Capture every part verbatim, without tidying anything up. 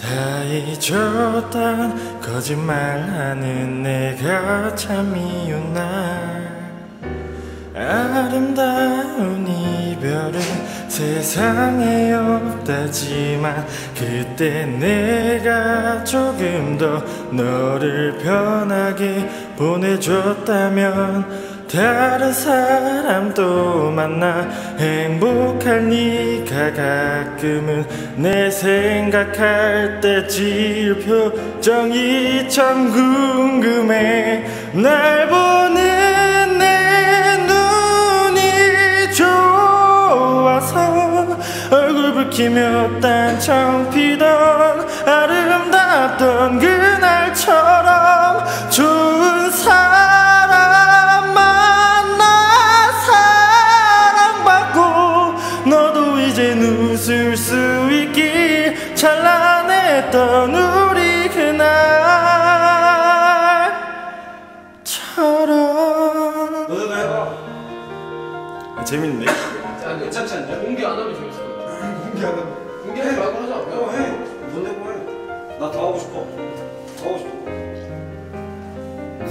다 잊었단 거짓말하는 내가 참 미운 날. 아름다운 이별은 세상에 없다지만 그때 내가 조금 더 너를 편하게 보내줬다면 다른 사람도 만나 행복할 네가 가끔은 내 생각할 때 지을 표정이 참 궁금해. 날 보는 내 눈이 좋아서 얼굴 붉히며 딴청 피던 아름답던 그날처럼 좋은 사람 만나 사랑받고 너도 이젠 웃을 수 있길. 찬란했던 우리 그날처럼. 너도 해봐. 재밌네. 아, 괜찮지 않냐? 공개 안 하면 재밌어. 공개 안 하면 공개 하지 말고 하자. 어, 해. 돈 내고 해. 나 더 하고 싶어. 더 하고 싶어.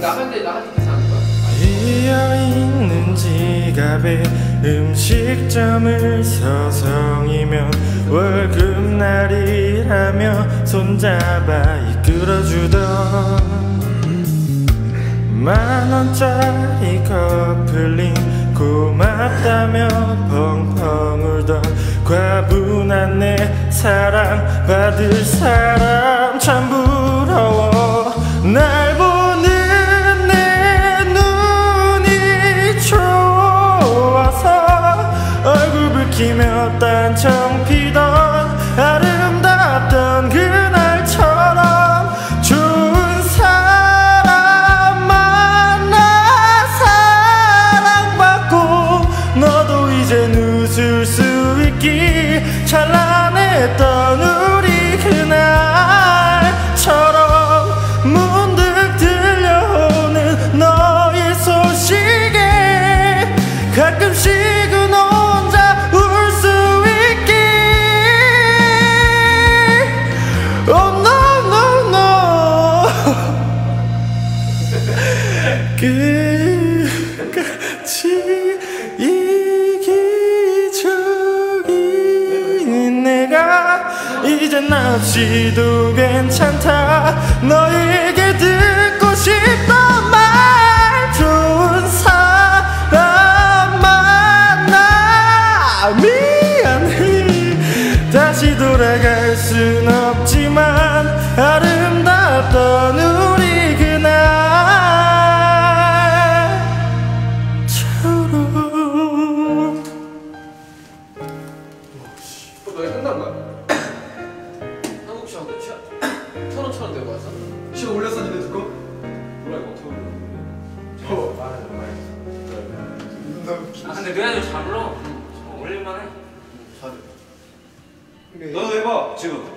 나한테 나한테 괜찮은 거야. 비어있는 지갑에 음식점을 서성이면 월급날이라며 손잡아 이끌어주던 만원짜리 커플링 고맙다며 펑펑 울던 과분한 내 사랑 받을 사람 참 부러워. 날 보는 내 눈이 좋아서 얼굴 붉히며 딴청 피던 아름답던 그날처럼 좋은 사람 만나 사랑받고 너도 이젠 웃을 수 있기. 찬란했던 우리 그날처럼 문득 들려오는 너의 소식에 가끔씩은 혼자 울 수 있기. Oh no no no 끝까지 이젠 나 없이도 괜찮다. 너에게 듣고 싶던 말 좋은 사람 만나 미안해. 다시 돌아갈 순 없지만 아름답던 우리 그날처럼. 너희 끝난 거야? 천원천원 내고 왔어? 시가 올렸었는데 두꺼? 뭐라 이거 어떻게 올렸는데? 어! 말해줘 말해줘. 아 근데 그래도 잘 올라. 올릴만해. 잘해. 너도 해봐 지금.